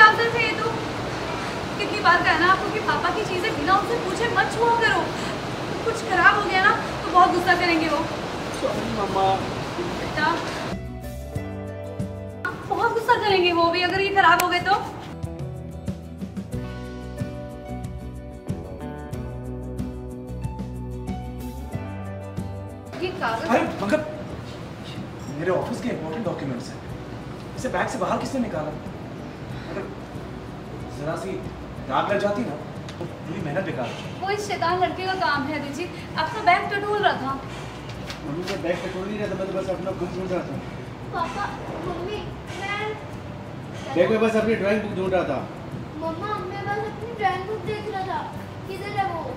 कागजात है ये तो। कितनी बार कहना आपको कि पापा की चीज़ें बिना उनसे पूछे मत छुआ करो, कुछ खराब हो गया ना तो बहुत गुस्सा करेंगे वो। सॉरी मम्मा। बेटा बहुत गुस्सा करेंगे वो भी अगर ये खराब हो गए तो। अरे मगर मेरे ऑफिस के इम्पोर्टेंट डॉक्यूमेंट्स हैं, इसे बैग से बाहर किसने निकाला? अगर जरा सी दाग लग जाती ना तो पूरी मेहनत बेकार। वो इस शैतान लड़के का काम है दीदी। आपका बैग टटोल रहा था। मम्मी का बैग टटोल नहीं रहा था, मैं तो बस अपना बुक ढूंढ रहा था। पापा मम्मी मैं बैग में बस अपनी ड्राइंग बुक ढूंढ रहा था। मम्मा मैं बस अपनी ड्राइंग बुक देख रहा था, किधर है वो?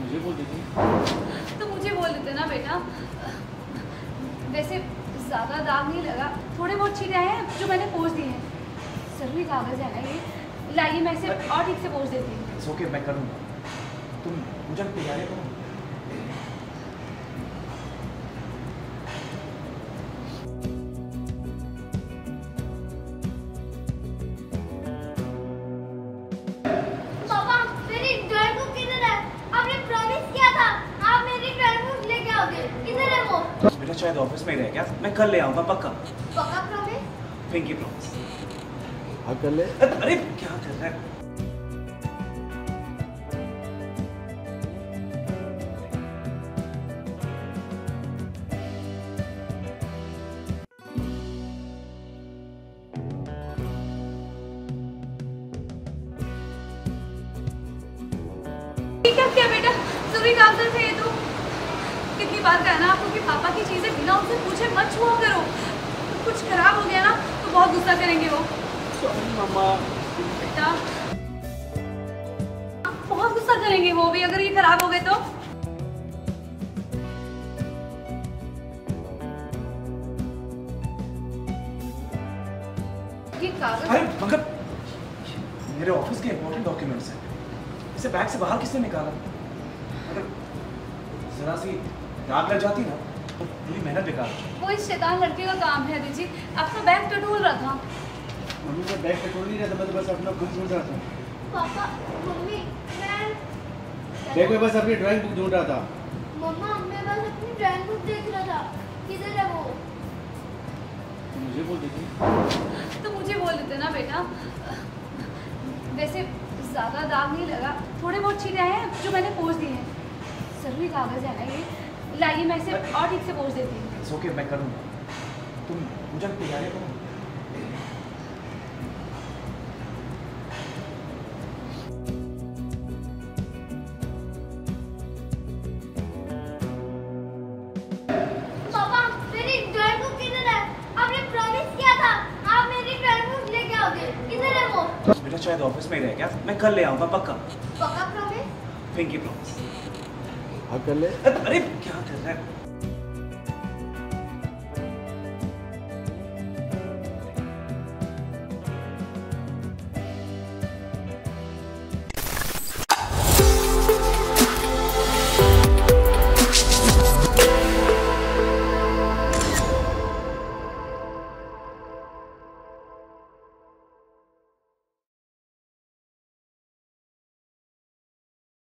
मुझे बोल देती तो मुझे बोल देते ना बेटा। वैसे ज़्यादा दाग नहीं लगा, थोड़े बहुत छीटे हैं जो मैंने पोंछ दिए हैं। जरूरी कागज़ है ना ये, लाइए मैं इसे और ठीक से पोंछ देती हूँ। इट्स ओके मैं करूँगा, तुम मुझे तैयारी करो। बेटा शायद ऑफिस में ही रह गया, मैं कल ले आऊंगा पक्का। पक्का प्रॉमिस? Pinky promise. हाँ कर ले। अरे क्या कर रहा है? ठीक है क्या बेटा, जरूरी कागजात है ये तो। कितनी बार कहना आपको कि पापा की चीज़ें बिना उनसे पूछे मत छुआ करो, कुछ खराब हो गया ना तो बहुत गुस्सा करेंगे वो। सॉरी मम्मा। बेटा बहुत गुस्सा करेंगे वो भी अगर ये खराब हो गए तो। ये कागज। अरे मगर मेरे ऑफिस के इम्पोर्टेंट डॉक्यूमेंट्स हैं, इसे बैग से बाहर किसने निकाला? अगर जरा सी दाग लग जाती ना तो पूरी मेहनत बेकार। वो इस शैतान लड़के का काम है दीदी। आपका बैग टटोल रहा था। मम्मी का बैग टटोल नहीं रहा था, मैं तो बस अपना बुक ढूंढ रहा था। पापा मम्मी मैं बैग में बस अपनी ड्राइंग बुक ढूंढ रहा था। मम्मा मैं बस अपनी ड्राइंग बुक देख रहा था, किधर है वो? मुझे बोल देती तो मुझे बोल देते ना बेटा। वैसे ज़्यादा दाग नहीं लगा, थोड़े बहुत छीटे हैं जो मैंने पोंछ दिए हैं। जरूरी कागज़ है ना ये, लाइए मैं इसे और ठीक से पोंछ देती हूँ। इट्स ओके मैं करूँगा, तुम मुझे तैयारी करो। पापा मेरी ड्राइंग बुक किधर है? आपने प्रॉमिस किया था आप मेरी ड्राइंग बुक लेके आओगे, किधर है वो? बेटा शायद ऑफिस में ही रह गया, मैं कल ले आऊँगा पक्का। पक्का प्रॉमिस? Pinky promise. हाँ कर ले। अरे क्या कर रहा है?